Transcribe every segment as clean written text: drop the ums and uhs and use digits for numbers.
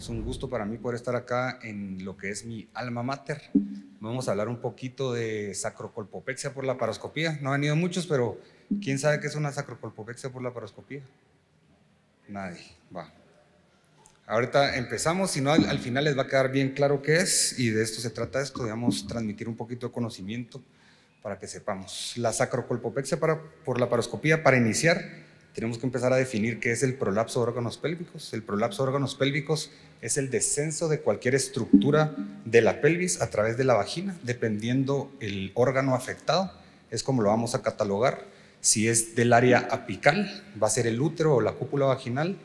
Es un gusto para mí poder estar acá en lo que es mi alma mater. Vamos a hablar un poquito de sacrocolpopexia por laparoscopía. No han venido muchos, pero ¿quién sabe qué es una sacrocolpopexia por laparoscopía? Nadie. Va. Ahorita empezamos, si no al final les va a quedar bien claro qué es, y de esto se trata esto, digamos, transmitir un poquito de conocimiento para que sepamos. La sacrocolpopexia por laparoscopía, para iniciar, tenemos que empezar a definir qué es el prolapso de órganos pélvicos. El prolapso de órganos pélvicos es el descenso de cualquier estructura de la pelvis a través de la vagina, dependiendo el órgano afectado, es como lo vamos a catalogar. Si es del área apical, va a ser el útero o la cúpula vaginal,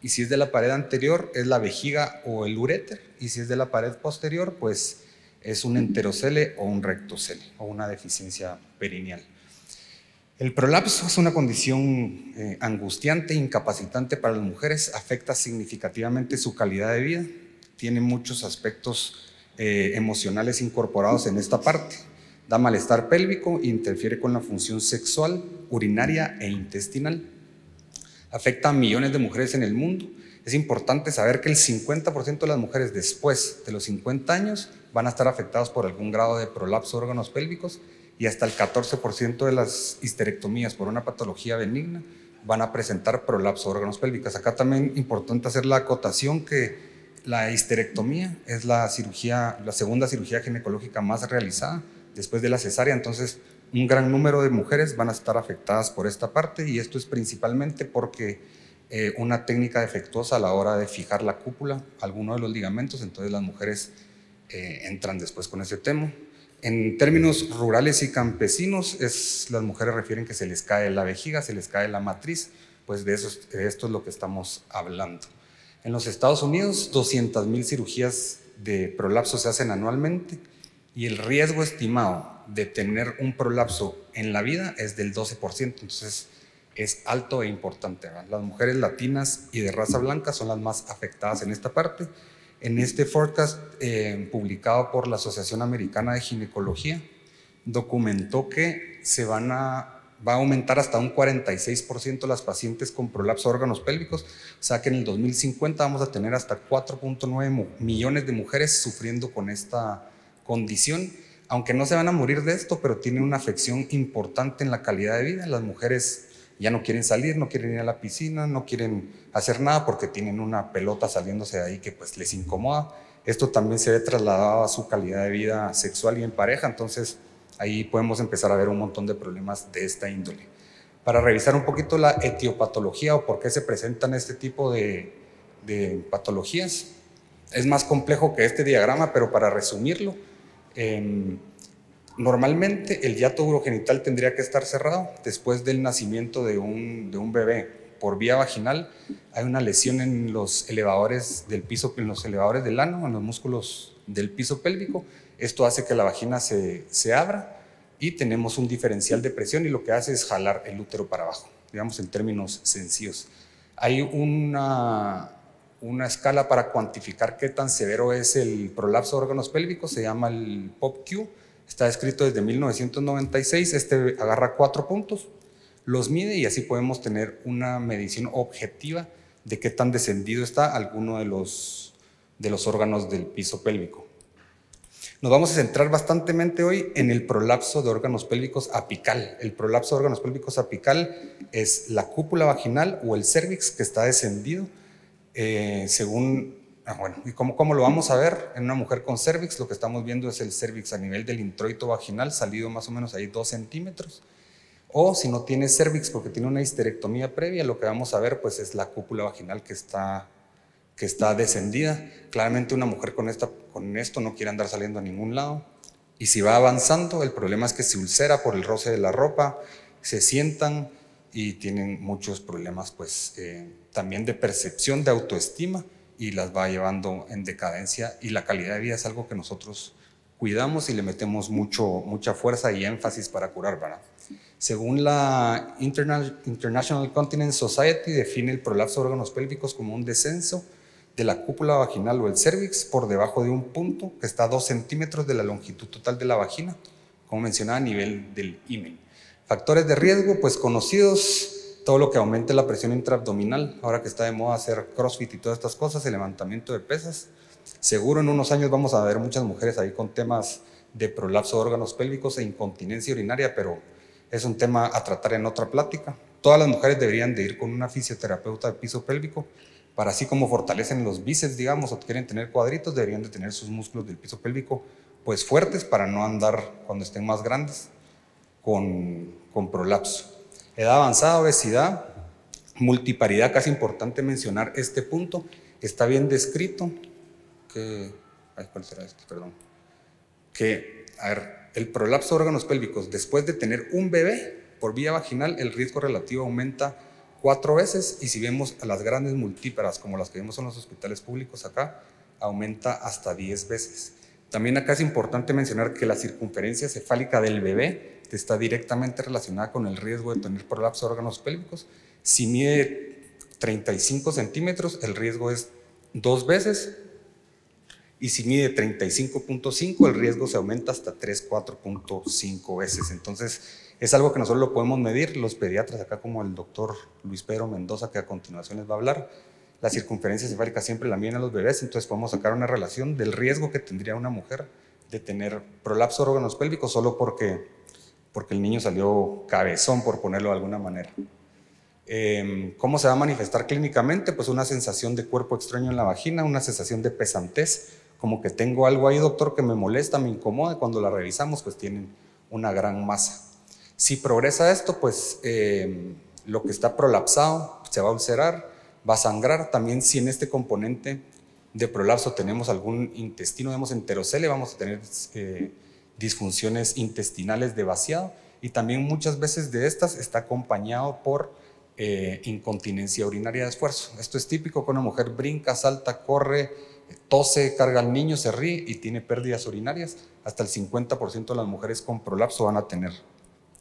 y si es de la pared anterior, es la vejiga o el uréter, y si es de la pared posterior, pues es un enterocele o un rectocele, o una deficiencia perineal. El prolapso es una condición angustiante, incapacitante para las mujeres, afecta significativamente su calidad de vida, tiene muchos aspectos emocionales incorporados en esta parte, da malestar pélvico, interfiere con la función sexual, urinaria e intestinal. Afecta a millones de mujeres en el mundo. Es importante saber que el 50% de las mujeres después de los 50 años van a estar afectadas por algún grado de prolapso de órganos pélvicos, y hasta el 14% de las histerectomías por una patología benigna van a presentar prolapso de órganos pélvicos. Acá también es importante hacer la acotación que la histerectomía es la segunda cirugía ginecológica más realizada después de la cesárea, entonces un gran número de mujeres van a estar afectadas por esta parte, y esto es principalmente porque una técnica defectuosa a la hora de fijar la cúpula, alguno de los ligamentos, entonces las mujeres entran después con ese tema. En términos rurales y campesinos, las mujeres refieren que se les cae la vejiga, se les cae la matriz, pues de esto es lo que estamos hablando. En los Estados Unidos, 200,000 cirugías de prolapso se hacen anualmente, y el riesgo estimado de tener un prolapso en la vida es del 12%, entonces es alto e importante, ¿verdad? Las mujeres latinas y de raza blanca son las más afectadas en esta parte. En este forecast publicado por la Asociación Americana de Ginecología, documentó que va a aumentar hasta un 46% las pacientes con prolapso de órganos pélvicos, o sea que en el 2050 vamos a tener hasta 4.9 millones de mujeres sufriendo con esta condición, aunque no se van a morir de esto, pero tiene una afección importante en la calidad de vida. Las mujeres ya no quieren salir, no quieren ir a la piscina, no quieren hacer nada porque tienen una pelota saliéndose de ahí que pues les incomoda. Esto también se ve trasladado a su calidad de vida sexual y en pareja, entonces ahí podemos empezar a ver un montón de problemas de esta índole. Para revisar un poquito la etiopatología o por qué se presentan este tipo de patologías, es más complejo que este diagrama, pero para resumirlo, normalmente el hiato urogenital tendría que estar cerrado después del nacimiento de un bebé. Por vía vaginal hay una lesión en los elevadores del piso, en los elevadores del ano, en los músculos del piso pélvico. Esto hace que la vagina se abra y tenemos un diferencial de presión, y lo que hace es jalar el útero para abajo, digamos en términos sencillos. Hay una escala para cuantificar qué tan severo es el prolapso de órganos pélvicos, se llama el POPQ. Está escrito desde 1996, este agarra 4 puntos, los mide y así podemos tener una medición objetiva de qué tan descendido está alguno de los órganos del piso pélvico. Nos vamos a centrar bastantemente hoy en el prolapso de órganos pélvicos apical. El prolapso de órganos pélvicos apical es la cúpula vaginal o el cérvix que está descendido según... ¿Y cómo lo vamos a ver? En una mujer con cérvix, lo que estamos viendo es el cérvix a nivel del introito vaginal, salido más o menos ahí 2 centímetros. O si no tiene cérvix porque tiene una histerectomía previa, lo que vamos a ver pues es la cúpula vaginal que está descendida. Claramente una mujer con esto no quiere andar saliendo a ningún lado. Y si va avanzando, el problema es que se ulcera por el roce de la ropa, se sientan y tienen muchos problemas pues también de percepción, de autoestima, y las va llevando en decadencia, y la calidad de vida es algo que nosotros cuidamos y le metemos mucha fuerza y énfasis para curar, ¿verdad? Según la International Continence Society, define el prolapso de órganos pélvicos como un descenso de la cúpula vaginal o el cérvix por debajo de un punto que está a 2 centímetros de la longitud total de la vagina, como mencionaba, a nivel del himen. Factores de riesgo, pues conocidos, todo lo que aumente la presión intraabdominal, ahora que está de moda hacer crossfit y todas estas cosas, el levantamiento de pesas. Seguro en unos años vamos a ver muchas mujeres ahí con temas de prolapso de órganos pélvicos e incontinencia urinaria, pero es un tema a tratar en otra plática. Todas las mujeres deberían de ir con una fisioterapeuta de piso pélvico, para así como fortalecen los bíceps, digamos, o quieren tener cuadritos, deberían de tener sus músculos del piso pélvico pues fuertes para no andar cuando estén más grandes con prolapso. Edad avanzada, obesidad, multiparidad, casi importante mencionar este punto, está bien descrito. ¿Cuál será este? Perdón. El prolapso de órganos pélvicos, después de tener un bebé por vía vaginal, el riesgo relativo aumenta 4 veces, y si vemos a las grandes multíparas, como las que vemos en los hospitales públicos acá, aumenta hasta 10 veces. También acá es importante mencionar que la circunferencia cefálica del bebé está directamente relacionada con el riesgo de tener prolapso de órganos pélvicos. Si mide 35 centímetros, el riesgo es 2 veces, y si mide 35.5, el riesgo se aumenta hasta 4.5 veces. Entonces, es algo que nosotros lo podemos medir, los pediatras acá, como el doctor Luis Pedro Mendoza, que a continuación les va a hablar. La circunferencia cefálica siempre la miden a los bebés, entonces podemos sacar una relación del riesgo que tendría una mujer de tener prolapso de órganos pélvicos solo porque el niño salió cabezón, por ponerlo de alguna manera. ¿Cómo se va a manifestar clínicamente? Pues una sensación de cuerpo extraño en la vagina, una sensación de pesantez, como que tengo algo ahí, doctor, que me molesta, me incomoda, y cuando la revisamos pues tienen una gran masa. Si progresa esto, pues lo que está prolapsado se va a ulcerar, va a sangrar. También si en este componente de prolapso tenemos algún intestino, vemos enterocele, vamos a tener disfunciones intestinales de vaciado, y también muchas veces de estas está acompañado por incontinencia urinaria de esfuerzo. Esto es típico, que una mujer brinca, salta, corre, tose, carga al niño, se ríe y tiene pérdidas urinarias. Hasta el 50% de las mujeres con prolapso van a tener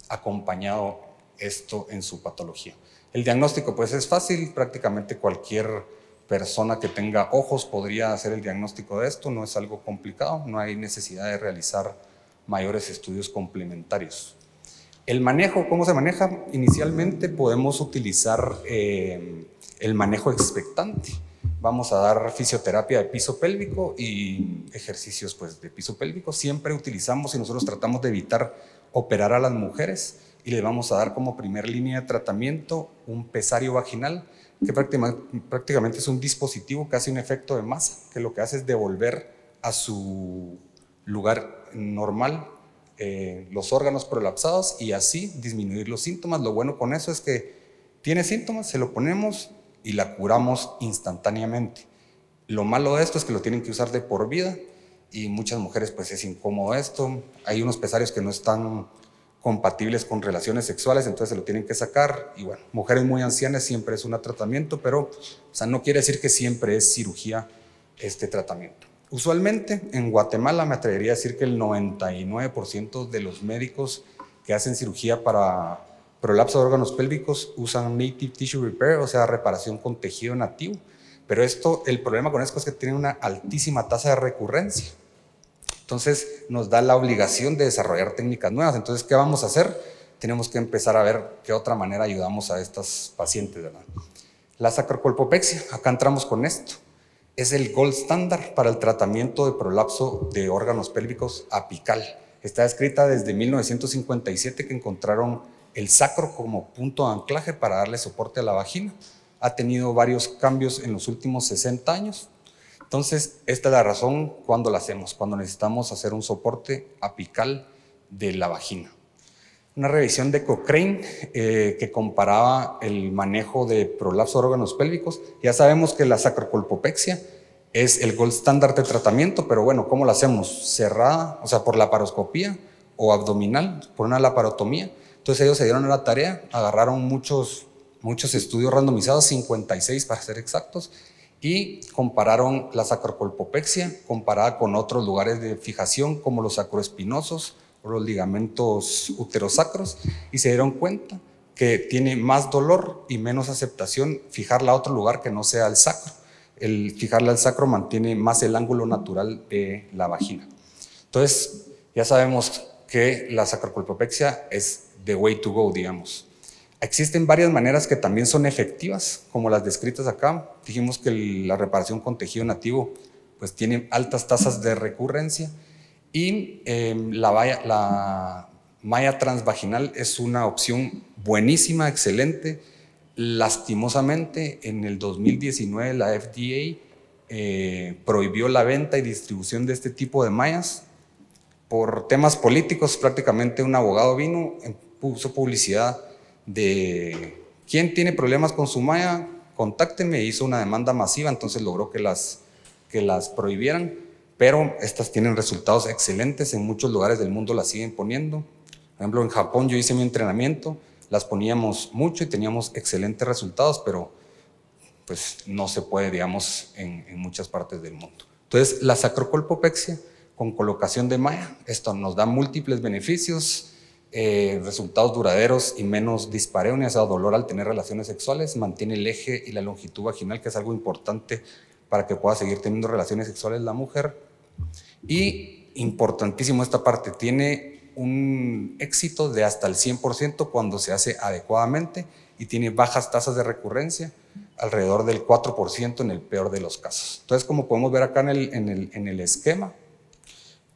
acompañado esto en su patología. El diagnóstico pues es fácil, prácticamente cualquier persona que tenga ojos podría hacer el diagnóstico de esto, no es algo complicado, no hay necesidad de realizar mayores estudios complementarios. El manejo, ¿cómo se maneja? Inicialmente podemos utilizar el manejo expectante. Vamos a dar fisioterapia de piso pélvico y ejercicios pues de piso pélvico. Siempre utilizamos, y nosotros tratamos de evitar operar a las mujeres, y les vamos a dar como primer línea de tratamiento un pesario vaginal, que prácticamente es un dispositivo que hace un efecto de masa, que lo que hace es devolver a su lugar normal los órganos prolapsados y así disminuir los síntomas. Lo bueno con eso es que tiene síntomas, se lo ponemos y la curamos instantáneamente. Lo malo de esto es que lo tienen que usar de por vida, y muchas mujeres pues es incómodo esto. Hay unos pesarios que no están compatibles con relaciones sexuales, entonces se lo tienen que sacar, y bueno, mujeres muy ancianas siempre es un tratamiento, pero o sea, no quiere decir que siempre es cirugía este tratamiento. Usualmente en Guatemala me atrevería a decir que el 99% de los médicos que hacen cirugía para prolapso de órganos pélvicos usan native tissue repair, o sea, reparación con tejido nativo, pero esto, el problema con esto es que tiene una altísima tasa de recurrencia. Entonces nos da la obligación de desarrollar técnicas nuevas. Entonces, ¿qué vamos a hacer? Tenemos que empezar a ver qué otra manera ayudamos a estas pacientes, ¿verdad? La sacrocolpopexia, acá entramos con esto. Es el gold standard para el tratamiento de prolapso de órganos pélvicos apical. Está descrita desde 1957, que encontraron el sacro como punto de anclaje para darle soporte a la vagina. Ha tenido varios cambios en los últimos 60 años. Entonces, esta es la razón cuando la hacemos, cuando necesitamos hacer un soporte apical de la vagina. Una revisión de Cochrane que comparaba el manejo de prolapso de órganos pélvicos. Ya sabemos que la sacrocolpopexia es el gold standard de tratamiento, pero bueno, ¿cómo la hacemos? Cerrada, o sea, por laparoscopía o abdominal, por una laparotomía. Entonces ellos se dieron a la tarea, agarraron muchos estudios randomizados, 56 para ser exactos, y compararon la sacrocolpopexia comparada con otros lugares de fijación como los sacroespinosos o los ligamentos uterosacros, y se dieron cuenta que tiene más dolor y menos aceptación fijarla a otro lugar que no sea el sacro. El fijarla al sacro mantiene más el ángulo natural de la vagina. Entonces ya sabemos que la sacrocolpopexia es the way to go, digamos. Existen varias maneras que también son efectivas, como las descritas acá. Dijimos que la reparación con tejido nativo pues tiene altas tasas de recurrencia y la malla transvaginal es una opción buenísima, excelente. Lastimosamente, en el 2019 la FDA prohibió la venta y distribución de este tipo de mallas. Por temas políticos, prácticamente un abogado vino, puso publicidad de quién tiene problemas con su malla, contáctenme, hizo una demanda masiva, entonces logró que las prohibieran, pero estas tienen resultados excelentes, en muchos lugares del mundo las siguen poniendo. Por ejemplo, en Japón yo hice mi entrenamiento, las poníamos mucho y teníamos excelentes resultados, pero pues no se puede, digamos, en muchas partes del mundo. Entonces, la sacrocolpopexia con colocación de malla, esto nos da múltiples beneficios, resultados duraderos y menos dispareunia, o sea, dolor al tener relaciones sexuales, mantiene el eje y la longitud vaginal, que es algo importante para que pueda seguir teniendo relaciones sexuales la mujer. Y importantísimo esta parte, tiene un éxito de hasta el 100% cuando se hace adecuadamente y tiene bajas tasas de recurrencia, alrededor del 4% en el peor de los casos. Entonces, como podemos ver acá en el esquema,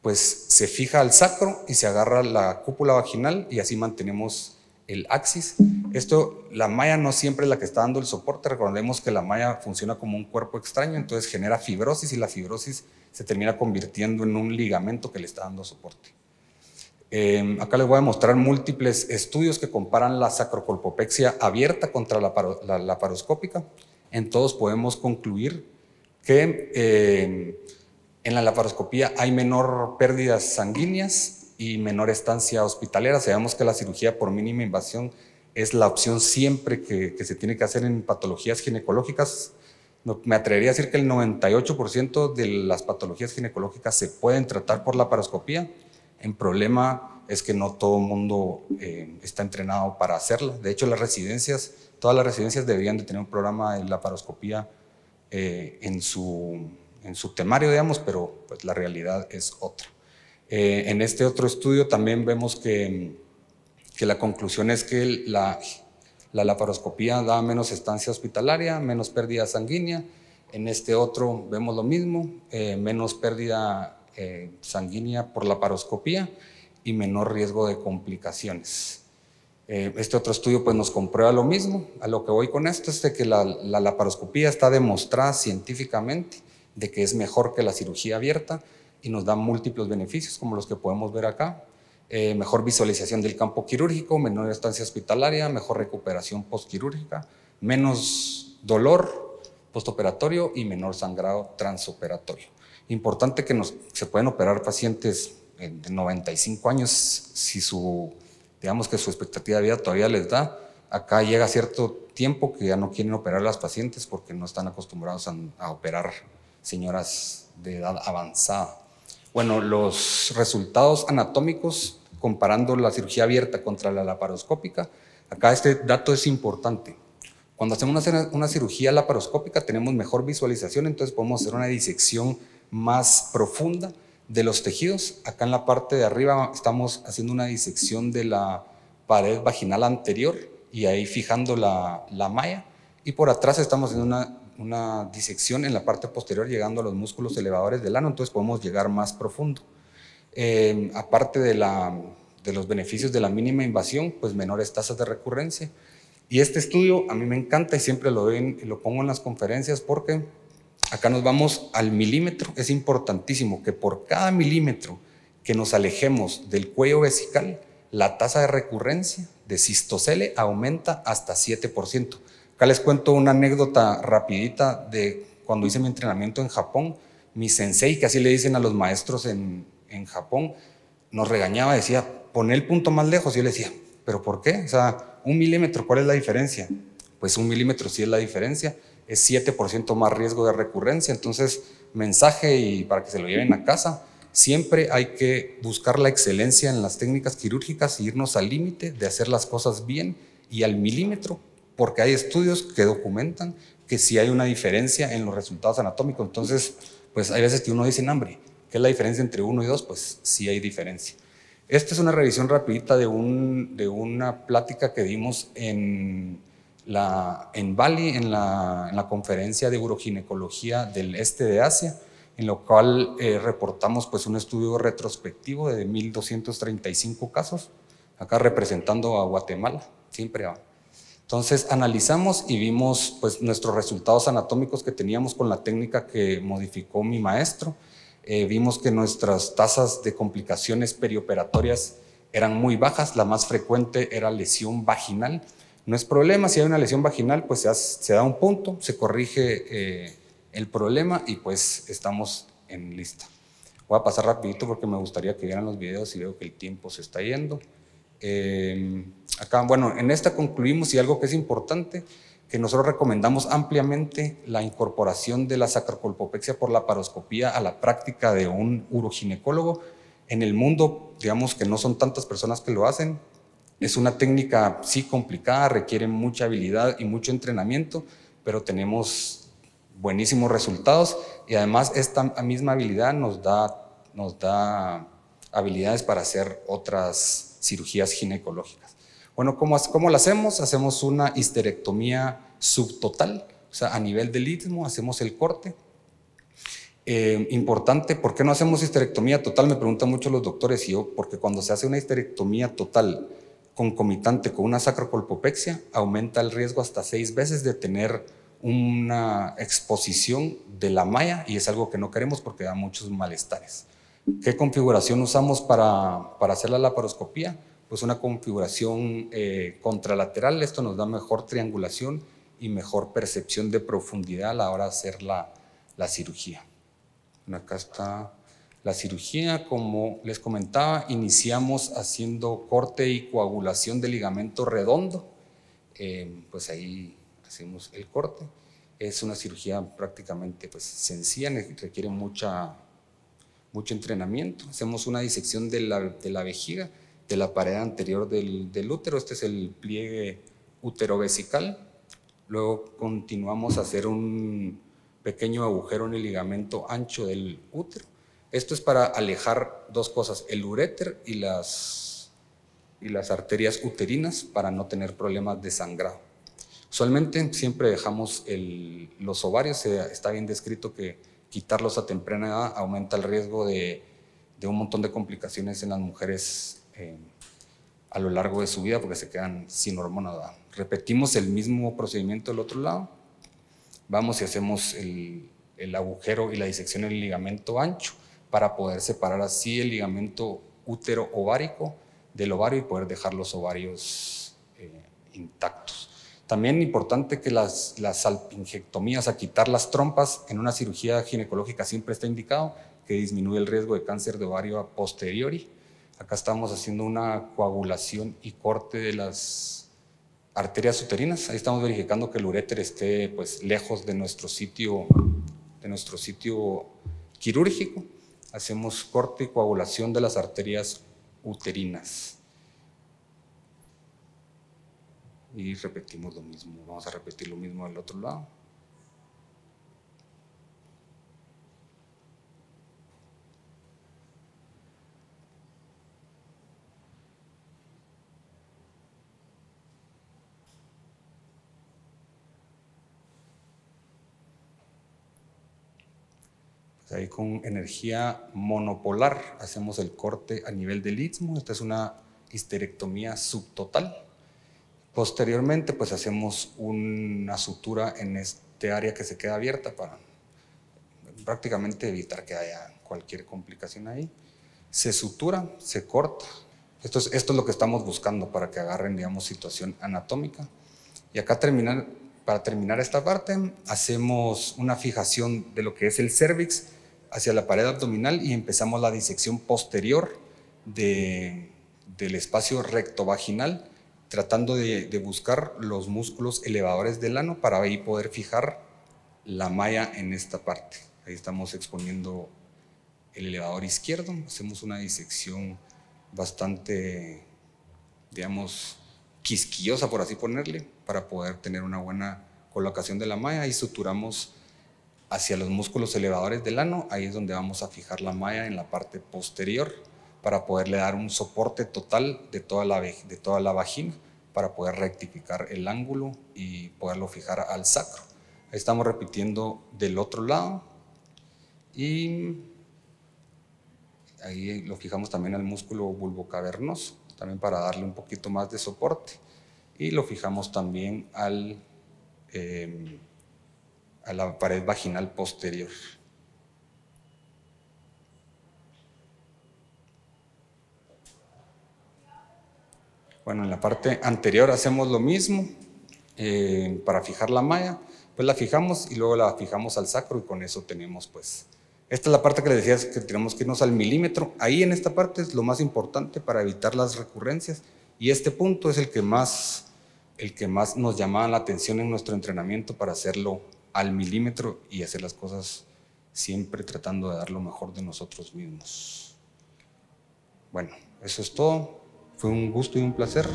pues se fija al sacro y se agarra la cúpula vaginal y así mantenemos el axis. Esto, la malla no siempre es la que está dando el soporte, recordemos que la malla funciona como un cuerpo extraño, entonces genera fibrosis y la fibrosis se termina convirtiendo en un ligamento que le está dando soporte. Acá les voy a mostrar múltiples estudios que comparan la sacrocolpopexia abierta contra la laparoscópica. En todos podemos concluir que en la laparoscopía hay menor pérdidas sanguíneas y menor estancia hospitalera. Sabemos que la cirugía por mínima invasión es la opción siempre que se tiene que hacer en patologías ginecológicas. Me atrevería a decir que el 98% de las patologías ginecológicas se pueden tratar por laparoscopía. El problema es que no todo el mundo está entrenado para hacerlo. De hecho, las residencias, todas las residencias deberían de tener un programa de laparoscopía en su temario, digamos, pero pues la realidad es otra. En este otro estudio también vemos que la conclusión es que la laparoscopía da menos estancia hospitalaria, menos pérdida sanguínea. En este otro vemos lo mismo, menos pérdida sanguínea por laparoscopía y menor riesgo de complicaciones. Este otro estudio pues nos comprueba lo mismo. A lo que voy con esto es de que la laparoscopía está demostrada científicamente de que es mejor que la cirugía abierta y nos da múltiples beneficios como los que podemos ver acá. Mejor visualización del campo quirúrgico, menor estancia hospitalaria, mejor recuperación postquirúrgica, menos dolor postoperatorio y menor sangrado transoperatorio. Importante que se pueden operar pacientes de 95 años si digamos que su expectativa de vida todavía les da. Acá llega cierto tiempo que ya no quieren operar a las pacientes porque no están acostumbrados a operar señoras de edad avanzada. Bueno, los resultados anatómicos comparando la cirugía abierta contra la laparoscópica, acá este dato es importante. Cuando hacemos una cirugía laparoscópica tenemos mejor visualización, entonces podemos hacer una disección más profunda de los tejidos. Acá en la parte de arriba estamos haciendo una disección de la pared vaginal anterior y ahí fijando la malla, y por atrás estamos haciendo una disección en la parte posterior llegando a los músculos elevadores del ano, entonces podemos llegar más profundo. Aparte de los beneficios de la mínima invasión, pues menores tasas de recurrencia. Y este estudio a mí me encanta y siempre lo pongo en las conferencias porque acá nos vamos al milímetro. Es importantísimo que por cada milímetro que nos alejemos del cuello vesical, la tasa de recurrencia de cistocele aumenta hasta 7%. Acá les cuento una anécdota rapidita de cuando hice mi entrenamiento en Japón. Mi sensei, que así le dicen a los maestros en Japón, nos regañaba, decía, pon el punto más lejos. Y yo le decía, ¿pero por qué? O sea, un milímetro, ¿cuál es la diferencia? Pues un milímetro sí es la diferencia, es 7% más riesgo de recurrencia. Entonces, mensaje y para que se lo lleven a casa, siempre hay que buscar la excelencia en las técnicas quirúrgicas e irnos al límite de hacer las cosas bien y al milímetro, porque hay estudios que documentan que sí hay una diferencia en los resultados anatómicos. Entonces, pues hay veces que uno dice, hambre, ¿qué es la diferencia entre 1 y 2? Pues sí hay diferencia. Esta es una revisión rapidita de una plática que dimos en Bali, en la conferencia de uroginecología del este de Asia, en lo cual reportamos pues, un estudio retrospectivo de 1,235 casos, acá representando a Guatemala, siempre va. Entonces analizamos y vimos pues, nuestros resultados anatómicos que teníamos con la técnica que modificó mi maestro. Vimos que nuestras tasas de complicaciones perioperatorias eran muy bajas, la más frecuente era lesión vaginal. No es problema, si hay una lesión vaginal, pues se da un punto, se corrige el problema y pues estamos en lista. Voy a pasar rapidito porque me gustaría que vieran los videos y veo que el tiempo se está yendo. Acá, bueno, en esta concluimos y algo que es importante, que nosotros recomendamos ampliamente la incorporación de la sacrocolpopexia por laparoscopía a la práctica de un uroginecólogo. En el mundo, digamos que no son tantas personas que lo hacen. Es una técnica, sí, complicada, requiere mucha habilidad y mucho entrenamiento, pero tenemos buenísimos resultados y además esta misma habilidad nos da habilidades para hacer otras cirugías ginecológicas. Bueno, ¿cómo la hacemos? Hacemos una histerectomía subtotal, o sea, a nivel del istmo hacemos el corte. Importante, ¿por qué no hacemos histerectomía total? Me preguntan mucho los doctores y yo, porque cuando se hace una histerectomía total concomitante con una sacrocolpopexia, aumenta el riesgo hasta 6 veces de tener una exposición de la malla y es algo que no queremos porque da muchos malestares. ¿Qué configuración usamos para hacer la laparoscopía? Pues una configuración contralateral, esto nos da mejor triangulación y mejor percepción de profundidad a la hora de hacer la cirugía. Bueno, acá está la cirugía, como les comentaba, iniciamos haciendo corte y coagulación del ligamento redondo, pues ahí hacemos el corte. Es una cirugía prácticamente pues, sencilla, requiere mucho entrenamiento. Hacemos una disección de la vejiga, de la pared anterior del útero, este es el pliegue útero-vesical. Luego continuamos a hacer un pequeño agujero en el ligamento ancho del útero. Esto es para alejar dos cosas, el uréter y las arterias uterinas para no tener problemas de sangrado. Usualmente siempre dejamos los ovarios, está bien descrito que quitarlos a temprana edad aumenta el riesgo de un montón de complicaciones en las mujeres a lo largo de su vida porque se quedan sin hormona. Repetimos el mismo procedimiento del otro lado, vamos y hacemos el agujero y la disección del ligamento ancho para poder separar así el ligamento útero-ovárico del ovario y poder dejar los ovarios intactos. También importante que las salpingectomías, a quitar las trompas en una cirugía ginecológica siempre está indicado que disminuye el riesgo de cáncer de ovario a posteriori. Acá estamos haciendo una coagulación y corte de las arterias uterinas. Ahí estamos verificando que el uréter esté pues, lejos de nuestro sitio quirúrgico. Hacemos corte y coagulación de las arterias uterinas. Y repetimos lo mismo. Vamos a repetir lo mismo del otro lado. Ahí con energía monopolar hacemos el corte a nivel del istmo. Esta es una histerectomía subtotal. Posteriormente pues hacemos una sutura en este área que se queda abierta para prácticamente evitar que haya cualquier complicación ahí. Se sutura, se corta. Esto es lo que estamos buscando para que agarren, digamos, situación anatómica. Y acá para terminar esta parte, hacemos una fijación de lo que es el cérvix hacia la pared abdominal y empezamos la disección posterior del espacio rectovaginal, tratando de buscar los músculos elevadores del ano para ahí poder fijar la malla en esta parte. Ahí estamos exponiendo el elevador izquierdo, hacemos una disección bastante, digamos, quisquillosa, por así ponerle, para poder tener una buena colocación de la malla y suturamos hacia los músculos elevadores del ano, ahí es donde vamos a fijar la malla en la parte posterior para poderle dar un soporte total de toda la vagina, para poder rectificar el ángulo y poderlo fijar al sacro. Ahí estamos repitiendo del otro lado y ahí lo fijamos también al músculo bulbocavernoso, también para darle un poquito más de soporte, y lo fijamos también a la pared vaginal posterior. Bueno, en la parte anterior hacemos lo mismo para fijar la malla, pues la fijamos y luego la fijamos al sacro y con eso tenemos pues. Esta es la parte que les decía que tenemos que irnos al milímetro. Ahí en esta parte es lo más importante para evitar las recurrencias y este punto es el que más nos llamaba la atención en nuestro entrenamiento para hacerlo al milímetro y hacer las cosas siempre tratando de dar lo mejor de nosotros mismos. Bueno, eso es todo. Fue un gusto y un placer.